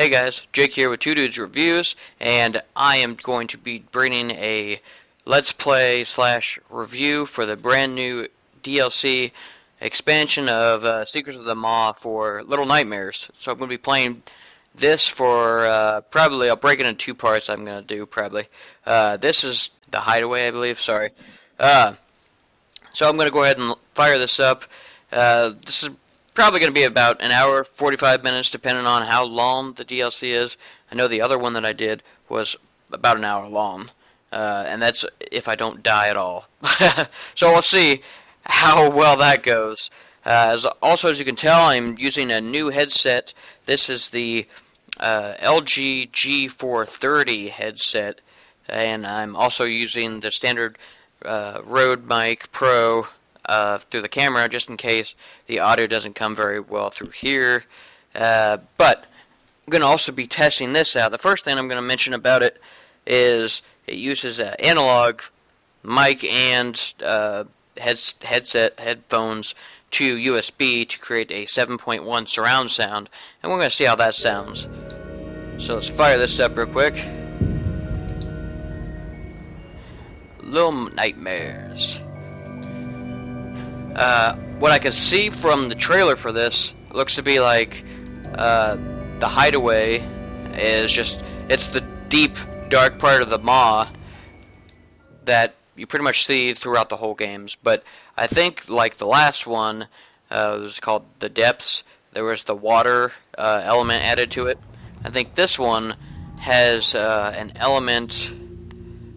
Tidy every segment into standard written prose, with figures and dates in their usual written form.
Hey guys, Jake here with Two Dudes Reviews, and I am going to be bringing a Let's Play / review for the brand new DLC expansion of Secrets of the Maw for Little Nightmares. So I'm going to be playing this for probably, I'll break it into two parts. I'm going to do probably. This is the Hideaway, I believe, sorry. So I'm going to go ahead and fire this up. This is probably going to be about an hour, 45 minutes, depending on how long the DLC is. I know the other one that I did was about an hour long, and that's if I don't die at all. So we'll see how well that goes. Also, as you can tell, I'm using a new headset. This is the LG G430 headset, and I'm also using the standard Rode Mic Pro through the camera, just in case the audio doesn't come very well through here. But I'm going to also be testing this out. The first thing I'm going to mention about it is it uses an analog mic and headphones to USB to create a 7.1 surround sound, and we're going to see how that sounds. So let's fire this up real quick. Little Nightmares. What I can see from the trailer for this, it looks to be like the Hideaway is just, it's the deep, dark part of the maw that you pretty much see throughout the whole games. But I think, like the last one, it was called The Depths, there was the water element added to it. I think this one has an element,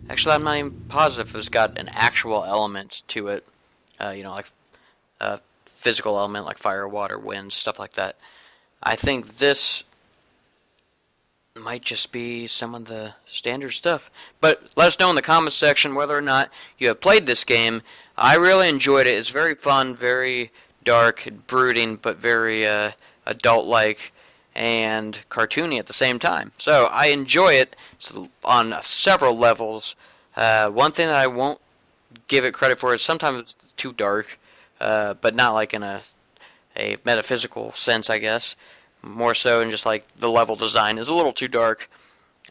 actually I'm not even positive if it's got an actual element to it, you know, like physical element like fire, water, wind, stuff like that. I think this might just be some of the standard stuff. But let us know in the comments section whether or not you have played this game. I really enjoyed it. It's very fun, very dark, and brooding, but very adult-like and cartoony at the same time. So I enjoy it on several levels. One thing that I won't give it credit for is sometimes it's too dark. But not like in a metaphysical sense, I guess. More so in just like the level design is a little too dark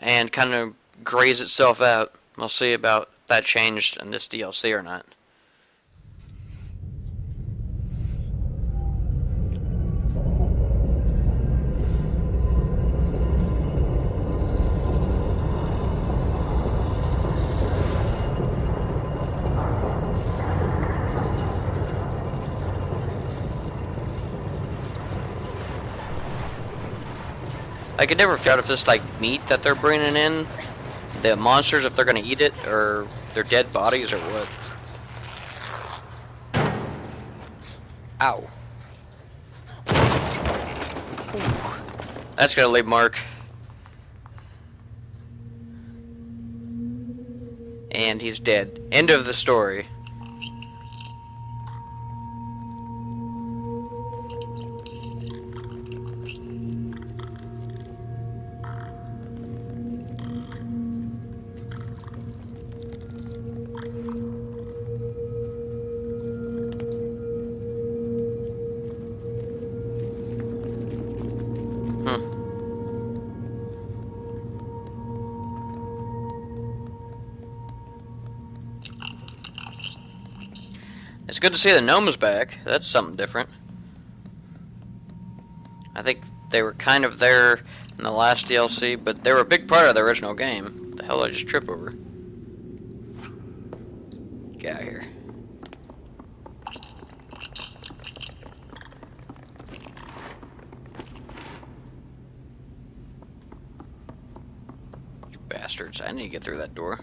and kind of grays itself out. We'll see about that changed in this DLC or not. I could never figure out if this like meat that they're bringing in, the monsters, if they're gonna eat it or their dead bodies or what. Ow. Ooh. That's gonna leave mark. And he's dead. End of the story. It's good to see the gnomes back. That's something different. I think they were kind of there in the last DLC, but they were a big part of the original game. What the hell did I just trip over? Get out of here. You bastards. I need to get through that door.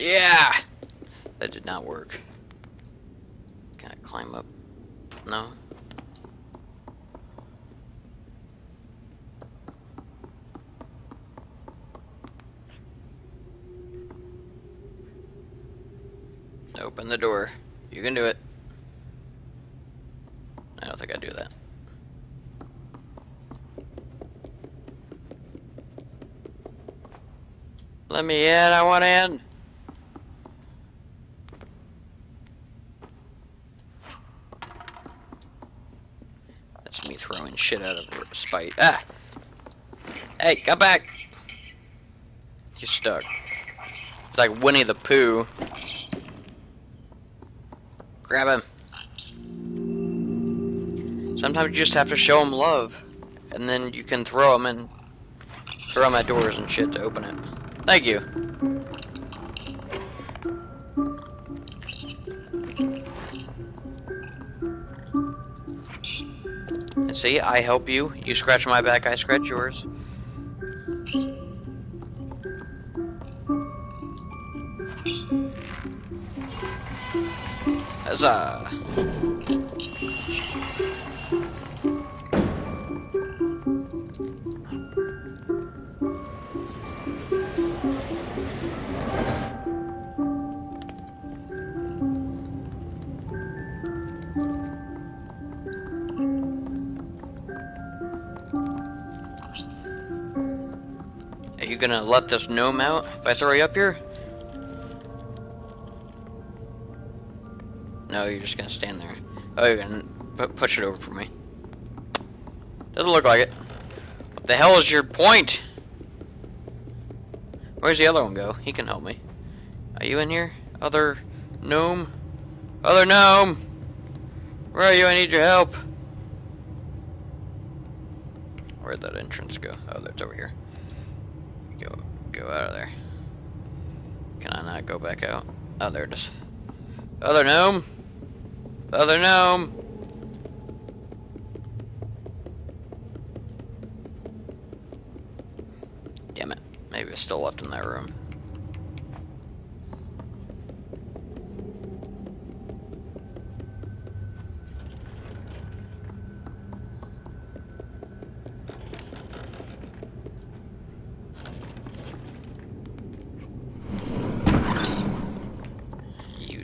Yeah! That did not work. Can I climb up? No? Open the door. You can do it. I don't think I do that. Let me in, I want in. That's me throwing shit out of spite. Ah! Hey, come back! You're stuck. It's like Winnie the Pooh. Grab him. Sometimes you just have to show him love. And then you can throw him and... throw him at doors and shit to open it. Thank you. And see, I help you. You scratch my back, I scratch yours. Huzzah! Gonna let this gnome out if I throw you up here? No, you're just gonna stand there. Oh, you're gonna push it over for me. Doesn't look like it. What the hell is your point? Where's the other one go? He can help me. Are you in here? Other gnome? Other gnome! Where are you? I need your help. Where'd that entrance go? Oh, it's over here. Go out of there. Can I not go back out? Oh, there it is. Other gnome! Other gnome! Damn it. Maybe I still left in that room.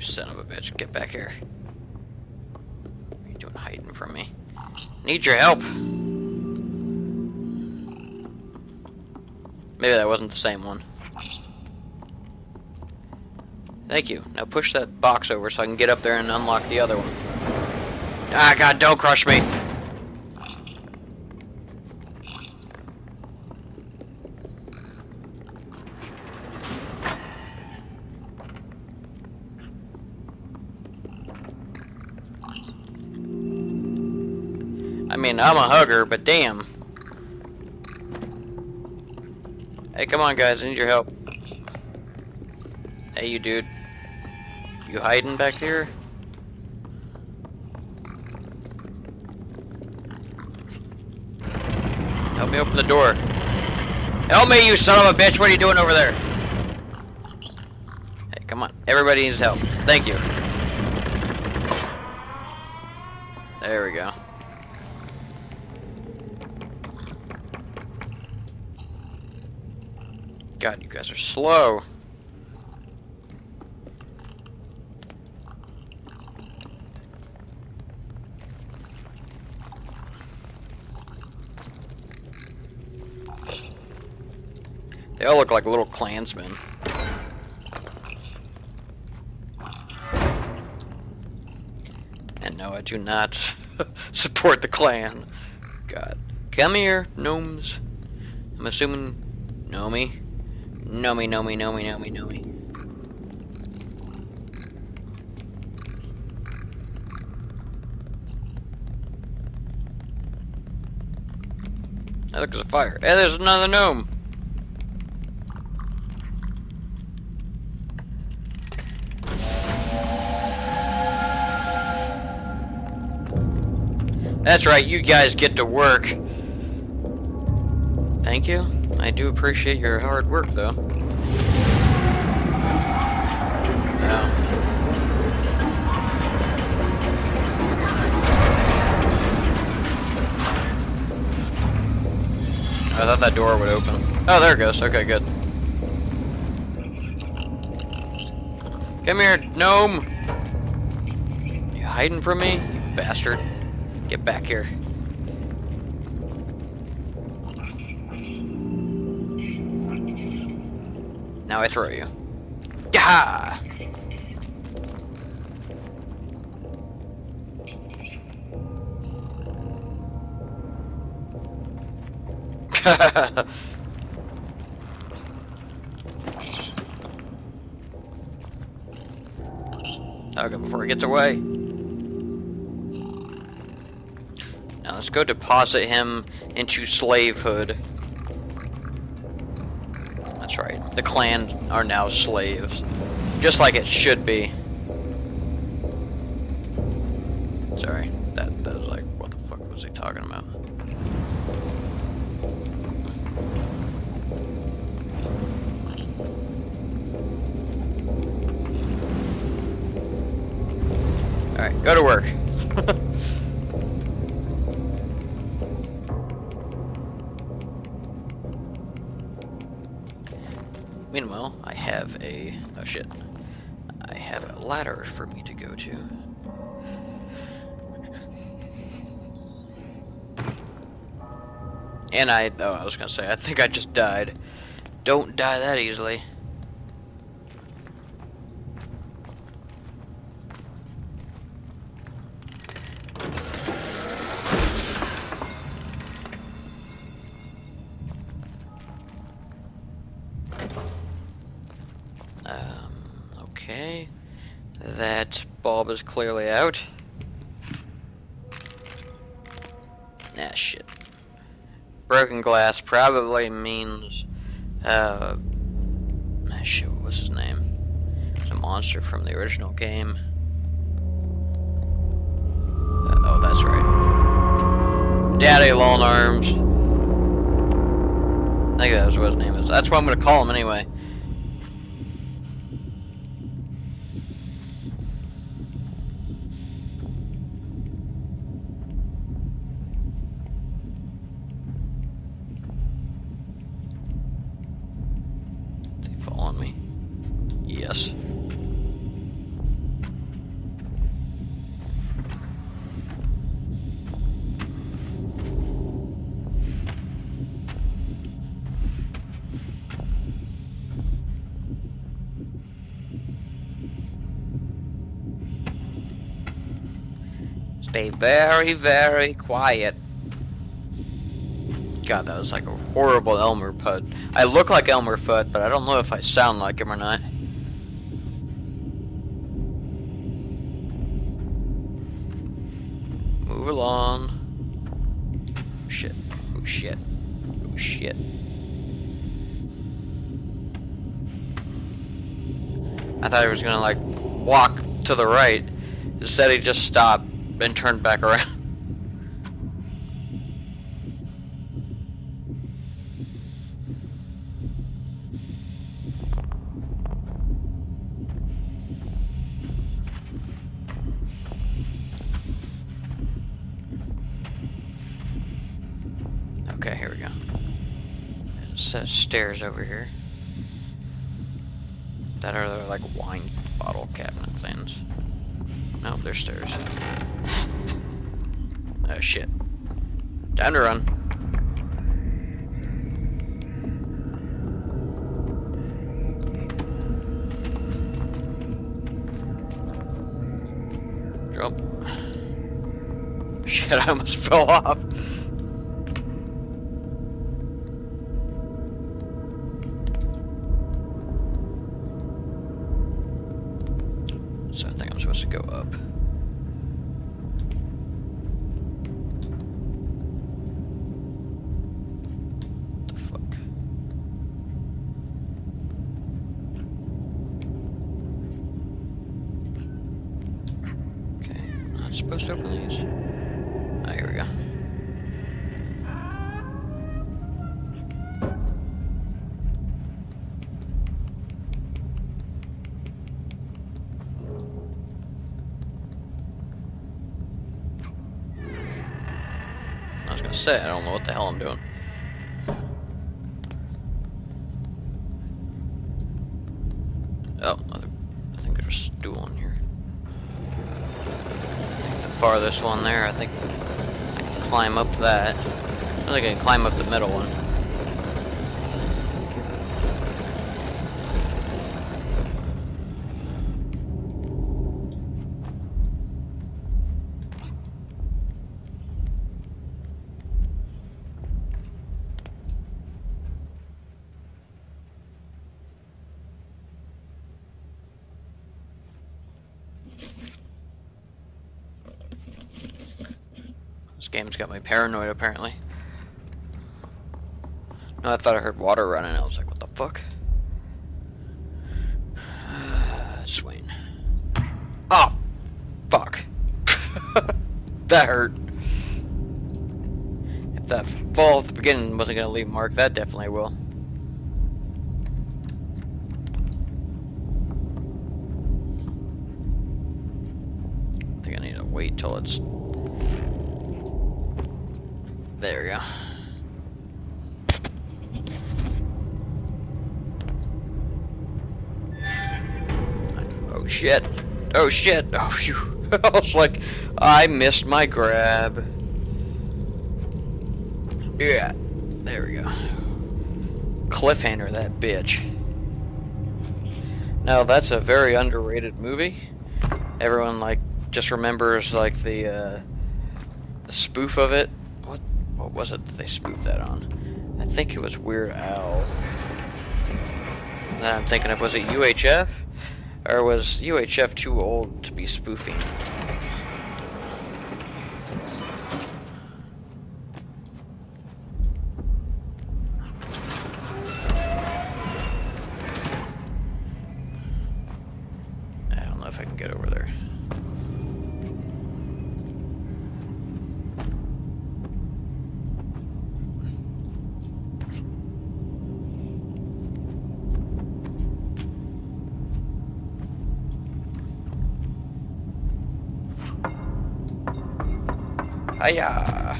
Son of a bitch, get back here. What are you doing hiding from me? Need your help! Maybe that wasn't the same one. Thank you. Now push that box over so I can get up there and unlock the other one. Ah, God, don't crush me! I mean, I'm a hugger, but damn. Hey, come on, guys. I need your help. Hey, you dude. You hiding back here? Help me open the door. Help me, you son of a bitch. What are you doing over there? Hey, come on. Everybody needs help. Thank you. There we go. God, you guys are slow. They all look like little Klansmen. And no, I do not support the Klan. God. Come here, gnomes. I'm assuming gnomey. No me, no me, no me, no me, no me. That looks like a fire. Hey, there's another gnome. That's right, you guys get to work. Thank you. I do appreciate your hard work, though. Oh. I thought that door would open. Oh, there it goes. Okay, good. Come here, gnome! You hiding from me? You bastard. Get back here. Now I throw you. Yaha! Okay, before it gets away. Now let's go deposit him into slavehood. That's right. The clan are now slaves. Just like it should be. Sorry. That was like, what the fuck was he talking about? Alright, go to work. Meanwhile, I have a... oh shit. I have a ladder for me to go to. And I... oh, I was gonna say, I think I just died. Don't die that easily. Okay, that bulb is clearly out. Nah, shit. Broken glass probably means, shit, what was his name? It's a monster from the original game. Oh, that's right. Daddy Long Arms. I think that was what his name is. That's what I'm gonna call him anyway. Following me? Yes. Stay very, very quiet. God, that was like a horrible Elmer Fudd. I look like Elmer Fudd, but I don't know if I sound like him or not. Move along. Oh, shit. Oh, shit. Oh, shit. I thought he was gonna, like, walk to the right. Instead, he just stopped and turned back around. Okay, here we go. There's a set of stairs over here. That are like wine bottle cabinet things. Nope, they're stairs. Oh shit. Time to run. Jump. Shit, I almost fell off. So I think I'm supposed to go up. What the fuck? Okay, not supposed to open these. Oh, here we go. I don't know what the hell I'm doing. Oh, I think there's a stool in here. I think the farthest one there, I think I can climb up that. I think I can climb up the middle one. This game's got me paranoid, apparently. No, I thought I heard water running. I was like, what the fuck? Swain. Oh, fuck. That hurt. If that fall at the beginning wasn't going to leave a mark, that definitely will. I think I need to wait till it's... There we go. Oh shit. Oh shit. Oh phew. I was like, I missed my grab. Yeah. There we go. Cliffhanger that bitch. Now that's a very underrated movie. Everyone like just remembers like the spoof of it. What was it that they spoofed that on? I think it was Weird Al. That I'm thinking of, was it UHF? Or was UHF too old to be spoofing? I don't know if I can get over there. Hiya.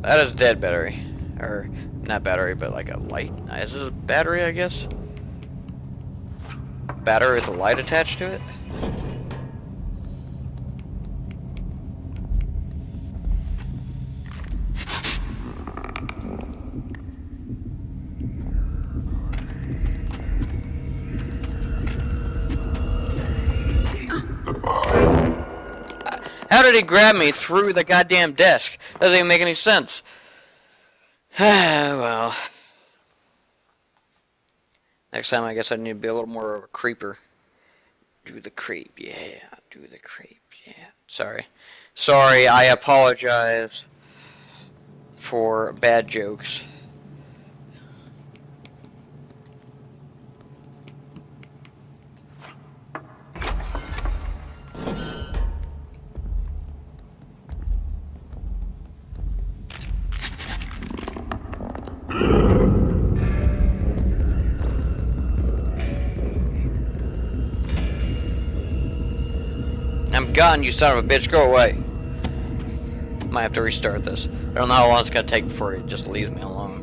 That is dead battery. Or, not battery, but like a light. Is it a battery, I guess? Battery with a light attached to it? How did he grab me through the goddamn desk? That doesn't even make any sense. Well. Next time I guess I need to be a little more of a creeper. Do the creep, yeah. Do the creep, yeah. Sorry. Sorry, I apologize for bad jokes. I'm gone, you son of a bitch. Go away. Might have to restart this. I don't know how long it's going to take before it just leaves me alone.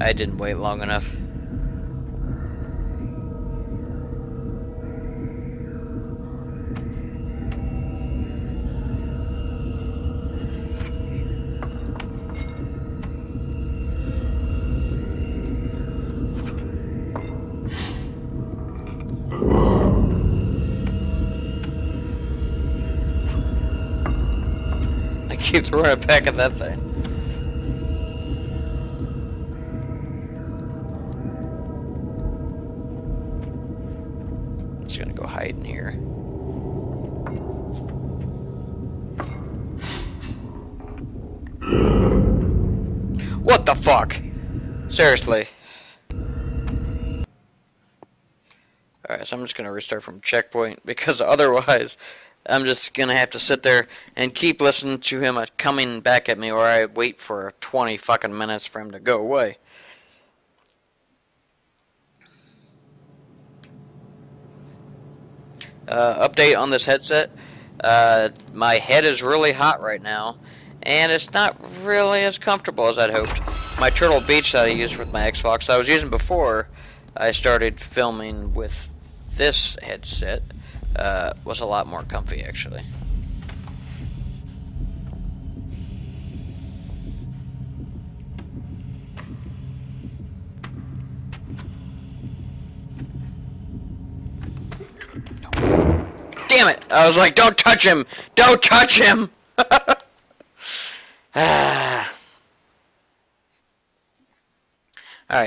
I didn't wait long enough. Keep throwing it back at that thing. I'm just gonna go hide in here. What the fuck? Seriously. Alright, so I'm just gonna restart from checkpoint because otherwise I'm just gonna have to sit there and keep listening to him coming back at me, or I wait for 20 fucking minutes for him to go away. Update on this headset. My head is really hot right now, and it's not really as comfortable as I'd hoped. My Turtle Beach that I used with my Xbox that I was using before I started filming with this headset was a lot more comfy, actually. damn it! I was like, don't touch him! Don't touch him! Alright,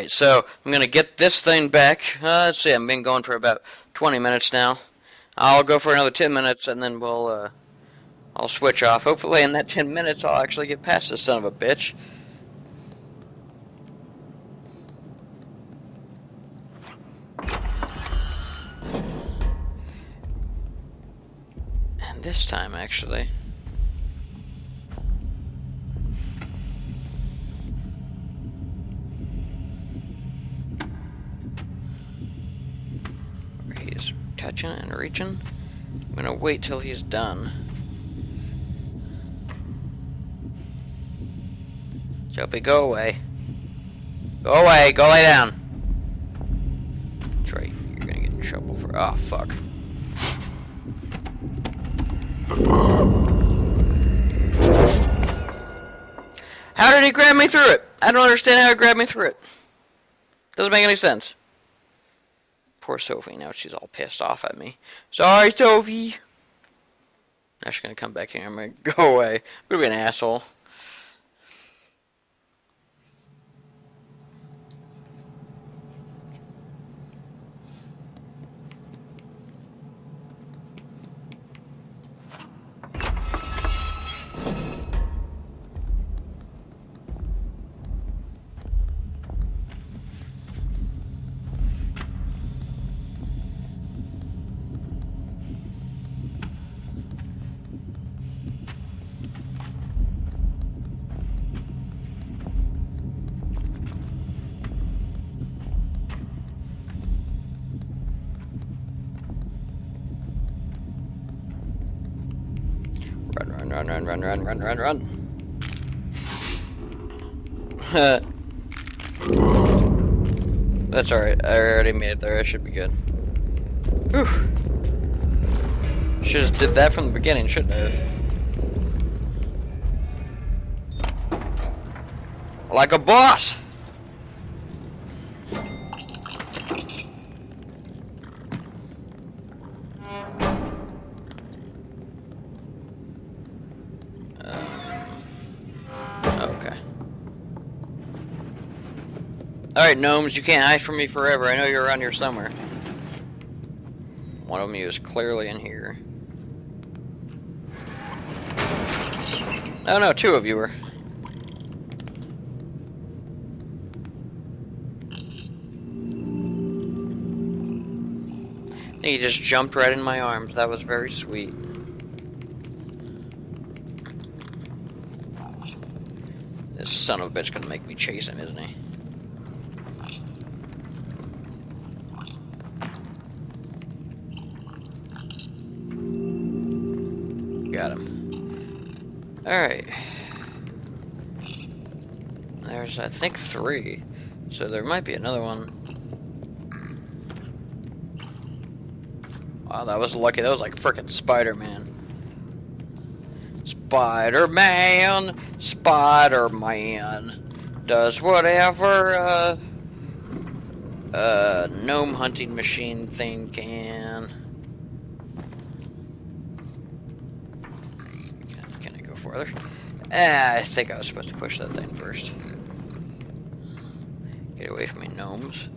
so I'm gonna get this thing back. Let's see, I've been going for about 20 minutes now. I'll go for another 10 minutes and then we'll, I'll switch off. Hopefully in that 10 minutes I'll actually get past this son of a bitch. And this time, actually... he's touching and reaching. I'm gonna wait till he's done. Sophie, go away. Go away, go lay down. That's right, you're gonna get in trouble for... oh, fuck. How did he grab me through it? I don't understand how he grabbed me through it. Doesn't make any sense. Poor Sophie, now she's all pissed off at me. Sorry, Sophie. Now she's gonna come back here. I'm gonna go away. I'm gonna be an asshole. Run, run, run, run, run, run, run. That's alright. I already made it there. I should be good. Whew. Should have did that from the beginning, shouldn't I have? Like a boss! Alright, gnomes, you can't hide from me forever. I know you're around here somewhere. One of them is clearly in here. Oh no, two of you were. He just jumped right in my arms. That was very sweet. This son of a bitch gonna make me chase him, isn't he? Got him. Alright. There's, I think, three. So there might be another one. Wow, that was lucky. That was like frickin' Spider-Man. Spider-Man! Spider-Man! Does whatever, gnome hunting machine thing can... I think I was supposed to push that thing first. Get away from me, gnomes.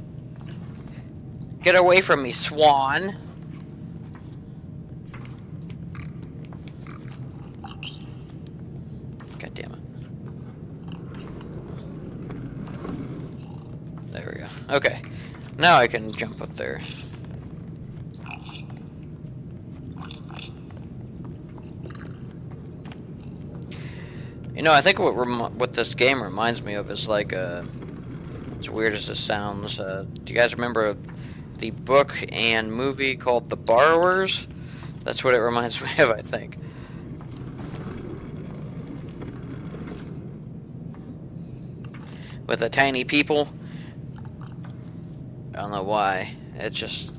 Get away from me, swan! God damn it. There we go. Okay. Now I can jump up there. You know, I think what this game reminds me of is like, as weird as this sounds, do you guys remember the book and movie called The Borrowers? That's what it reminds me of, I think. With the tiny people. I don't know why. It's just...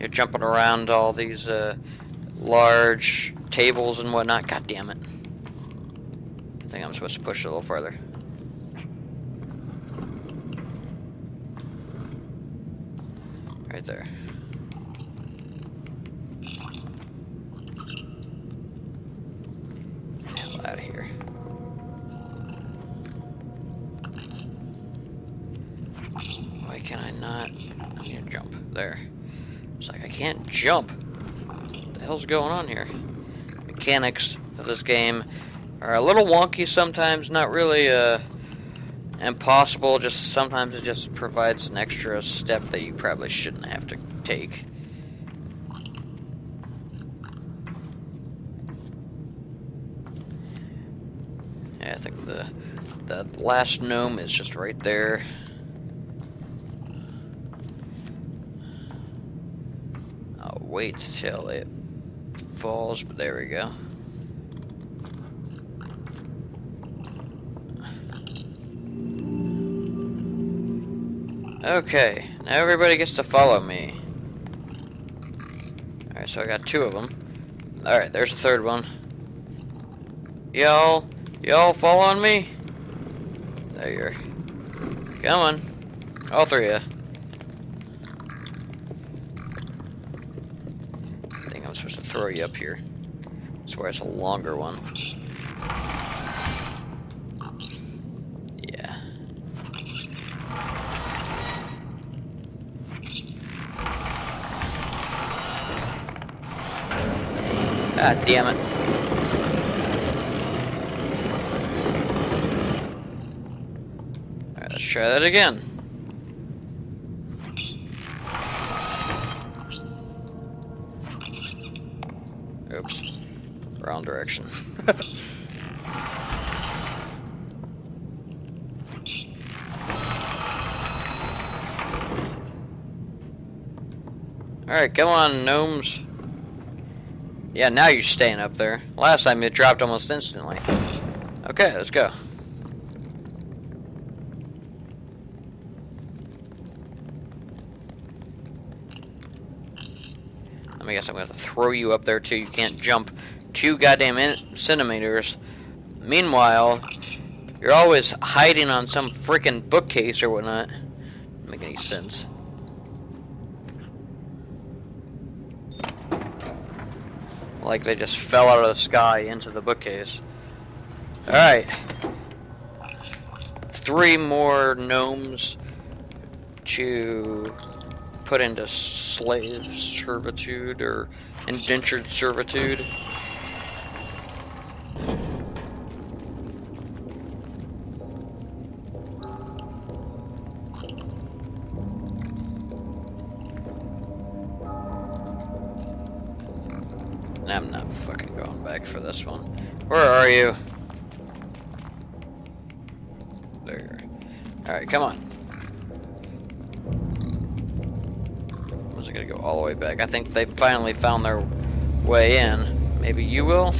you're jumping around all these, large tables and whatnot. God damn it. I think I'm supposed to push it a little further. Right there. there. It's like, I can't jump. What the hell's going on here? Mechanics of this game are a little wonky sometimes, not really impossible, just sometimes it just provides an extra step that you probably shouldn't have to take. Yeah, I think the last gnome is just right there. I'll wait till it falls, but there we go. Okay, now everybody gets to follow me. Alright, so I got two of them. Alright, there's a third one. Y'all following me? There you are. Come on. All three of you. I think I'm supposed to throw you up here. That's where it's a longer one. God damn it. Alright, let's try that again. Oops. Wrong direction. Alright, come on, gnomes. Yeah, now you're staying up there. Last time it dropped almost instantly. Okay, let's go. Let me guess, I'm going to have to throw you up there too. You can't jump 2 goddamn centimeters. Meanwhile, you're always hiding on some freaking bookcase or whatnot. Doesn't make any sense. Like they just fell out of the sky into the bookcase. Alright. 3 more gnomes to put into slave servitude or indentured servitude. I'm not fucking going back for this one. Where are you? There. Alright, come on. Was it gonna go all the way back? I think they finally found their way in. Maybe you will?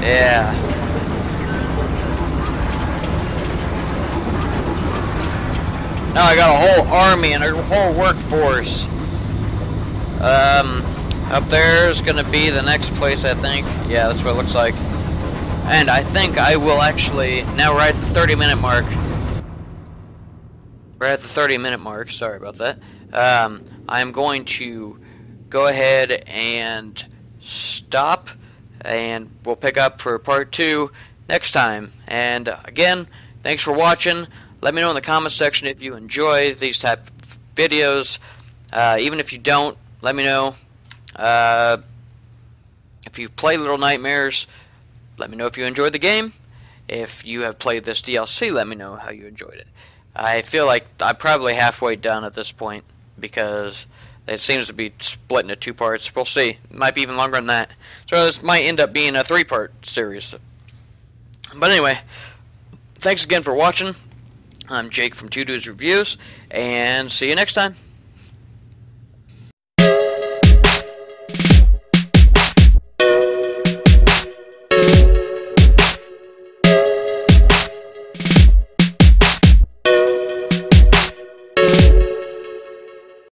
Yeah. Now I got a whole army and a whole workforce. Up there is going to be the next place, I think. Yeah, that's what it looks like. And I think I will actually... Now we're at the 30-minute mark. We're at the 30-minute mark. Sorry about that. I'm going to go ahead and stop. And we'll pick up for part 2 next time. And again, thanks for watching. Let me know in the comments section if you enjoy these type of videos. Even if you don't, let me know. If you play Little Nightmares, let me know if you enjoyed the game. If you have played this DLC, let me know how you enjoyed it. I feel like I'm probably halfway done at this point because it seems to be split into 2 parts. We'll see. It might be even longer than that. So this might end up being a 3-part series. But anyway, thanks again for watching. I'm Jake from Two Dudes Reviews, and see you next time.